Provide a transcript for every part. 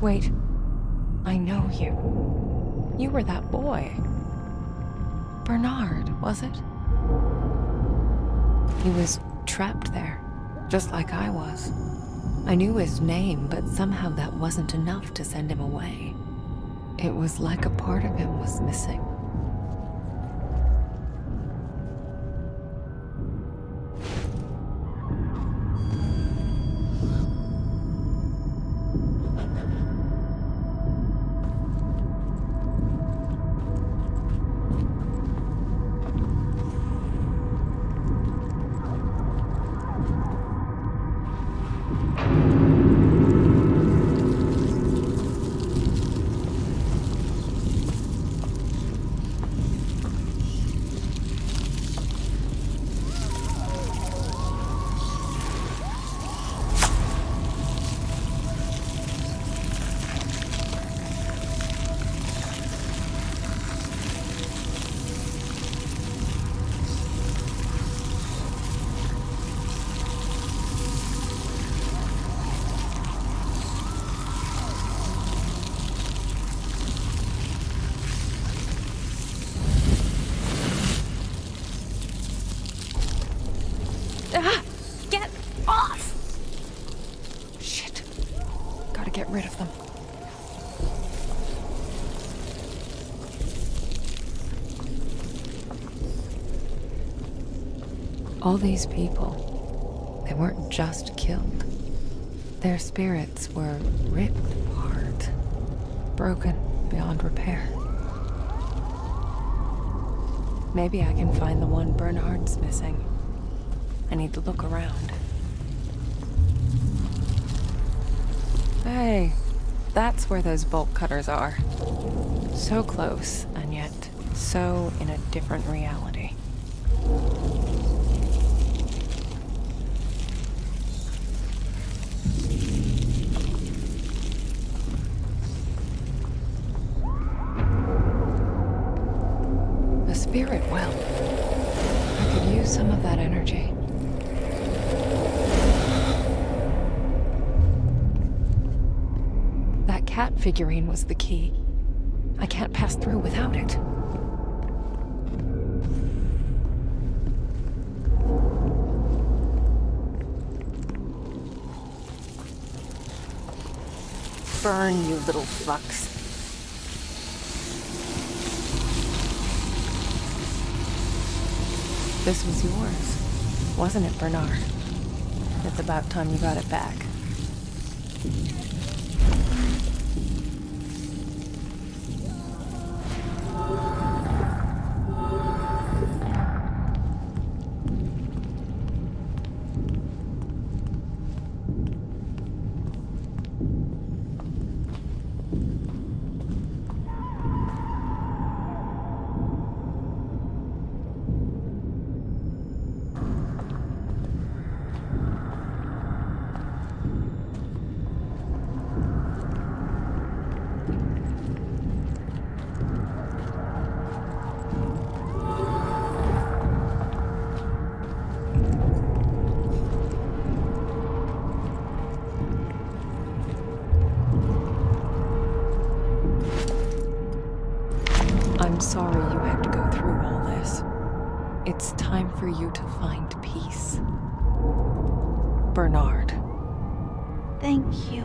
Wait. I know you. You were that boy. Bernard, was it? He was trapped there, just like I was. I knew his name, but somehow that wasn't enough to send him away. It was like a part of him was missing. All these people, they weren't just killed. Their spirits were ripped apart, broken beyond repair. Maybe I can find the one Bernard's missing. I need to look around. Hey, that's where those bolt cutters are. So close, and yet so in a different reality. Spirit well. I could use some of that energy. That cat figurine was the key. I can't pass through without it. Burn, you little fucks. This was yours, wasn't it, Bernard? It's about time you got it back. I'm sorry you had to go through all this. It's time for you to find peace. Bernard. Thank you.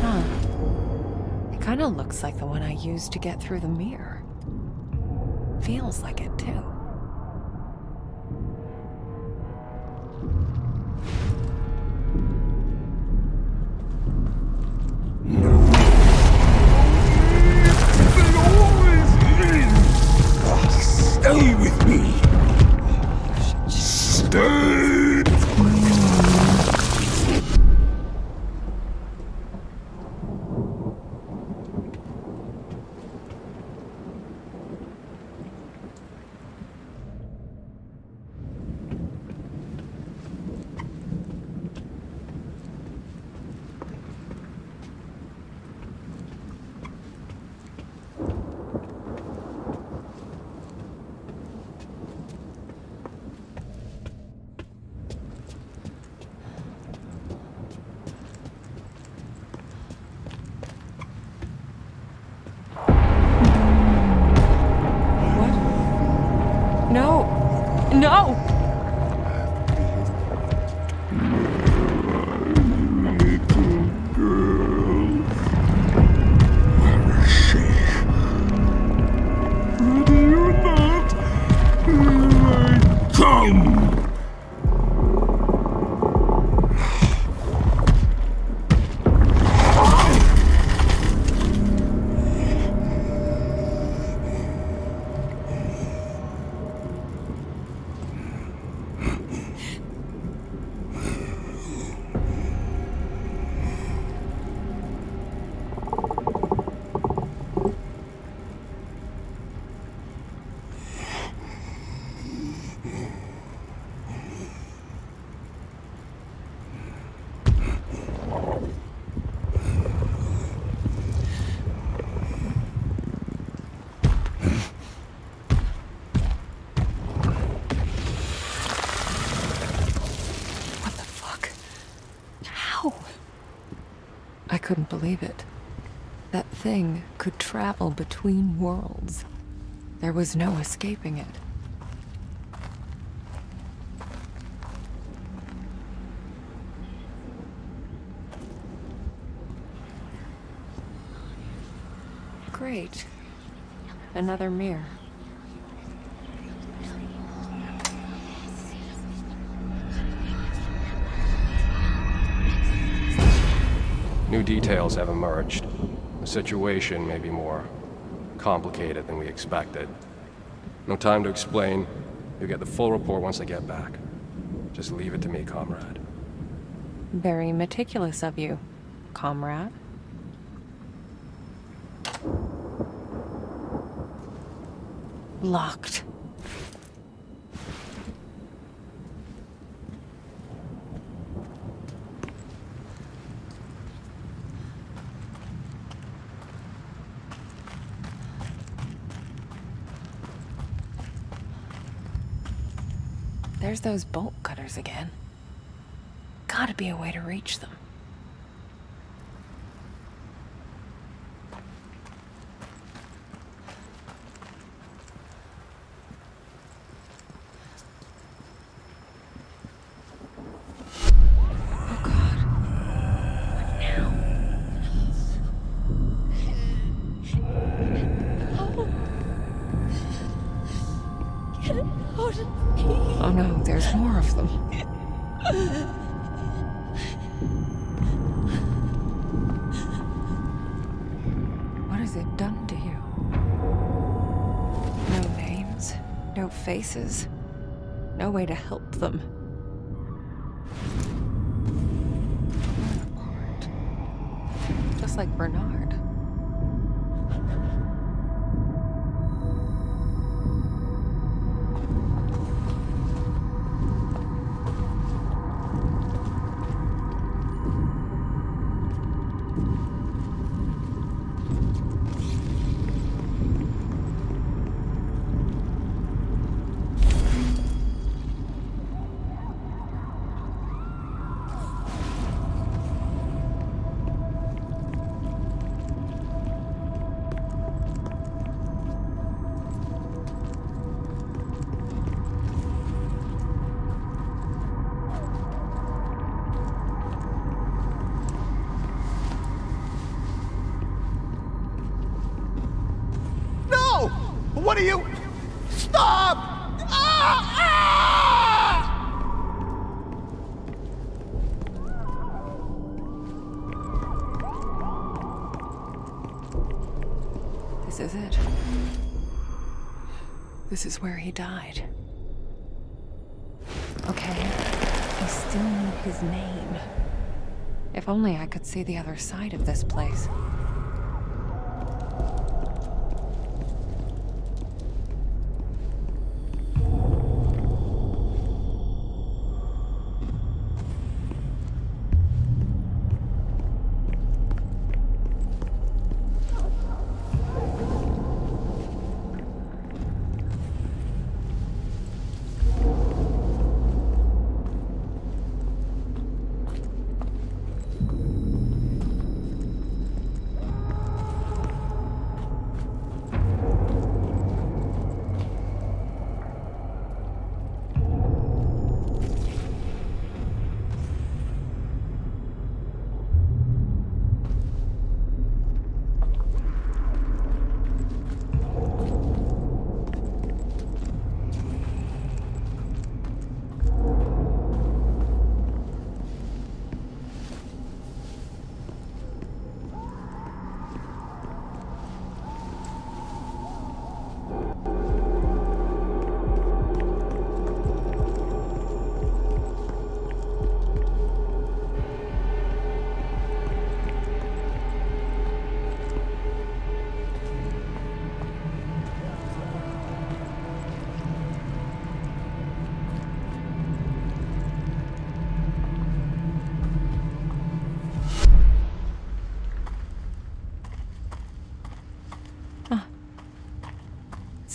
Huh. It kind of looks like the one I used to get through the mirror. Feels like it, too. No. No! I couldn't believe it. That thing could travel between worlds. There was no escaping it. Great. Another mirror. New details have emerged. The situation may be more complicated than we expected. No time to explain. You'll get the full report once I get back. Just leave it to me, comrade. Very meticulous of you, comrade. Locked. There's those bolt cutters again. Gotta be a way to reach them. Oh no, there's more of them. What has it done to you? No names, no faces, no way to help them. Just like Bernard. What are you? Stop! Ah! Ah! This is it. This is where he died. Okay, I still need his name. If only I could see the other side of this place.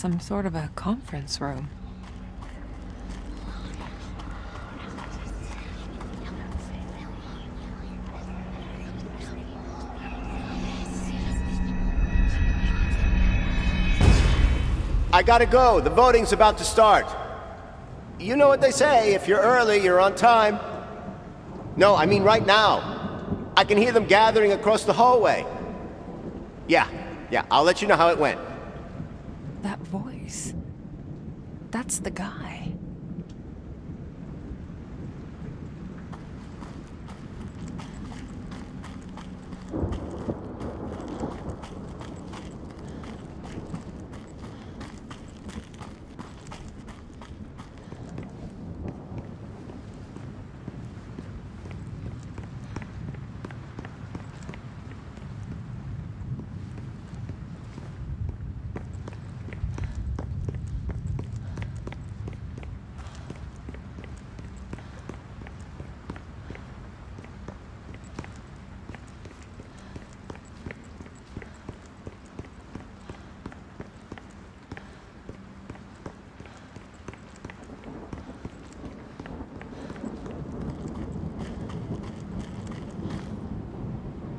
some sort of a conference room. I gotta go. The voting's about to start. You know what they say, if you're early, you're on time. No, I mean right now. I can hear them gathering across the hallway. Yeah, I'll let you know how it went. That voice. That's the guy.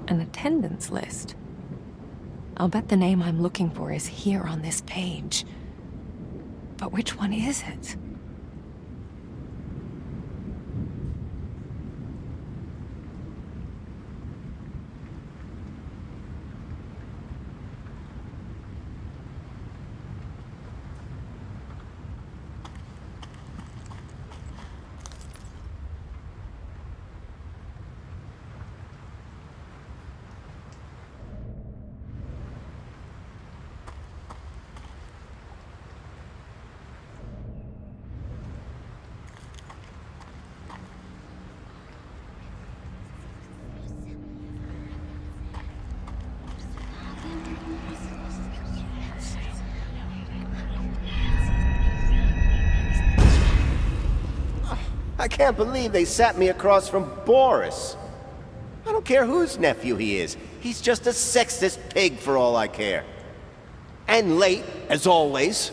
An attendance list. I'll bet the name I'm looking for is here on this page. But which one is it? I can't believe they sat me across from Boris. I don't care whose nephew he is. He's just a sexist pig for all I care. And late, as always.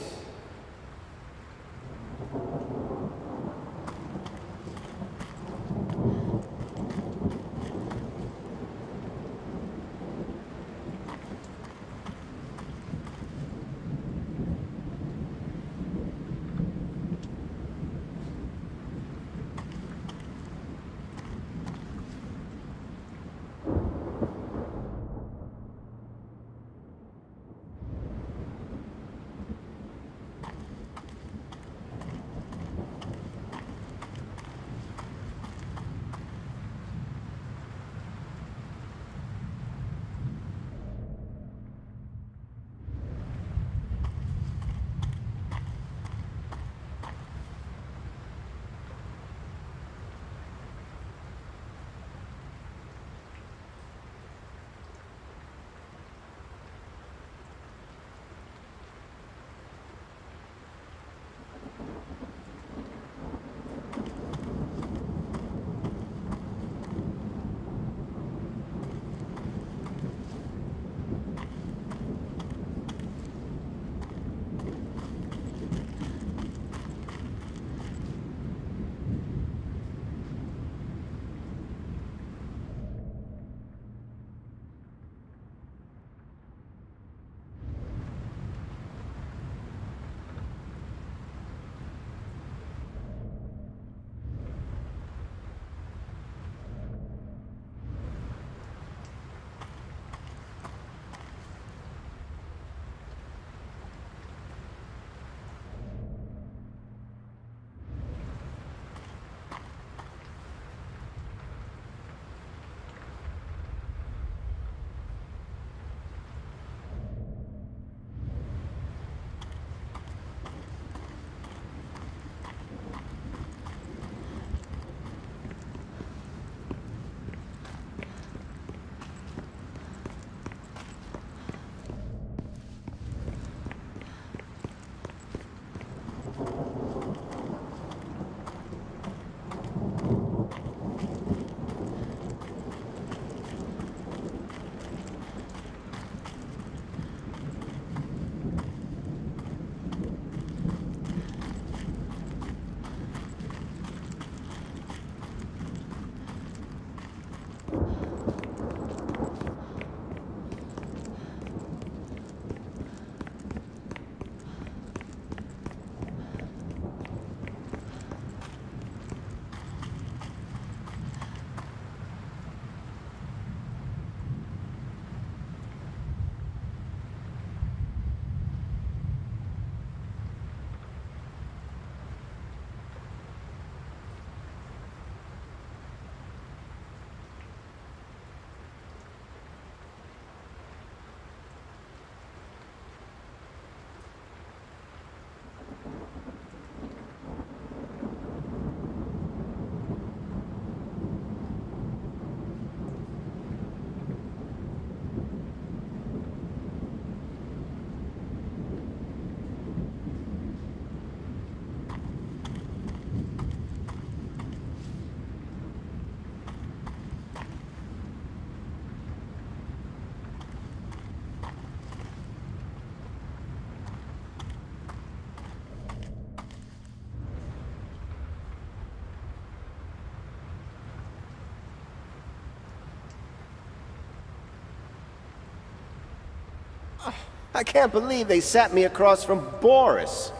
I can't believe they sat me across from Boris.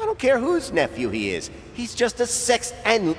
I don't care whose nephew he is. He's just a sex and...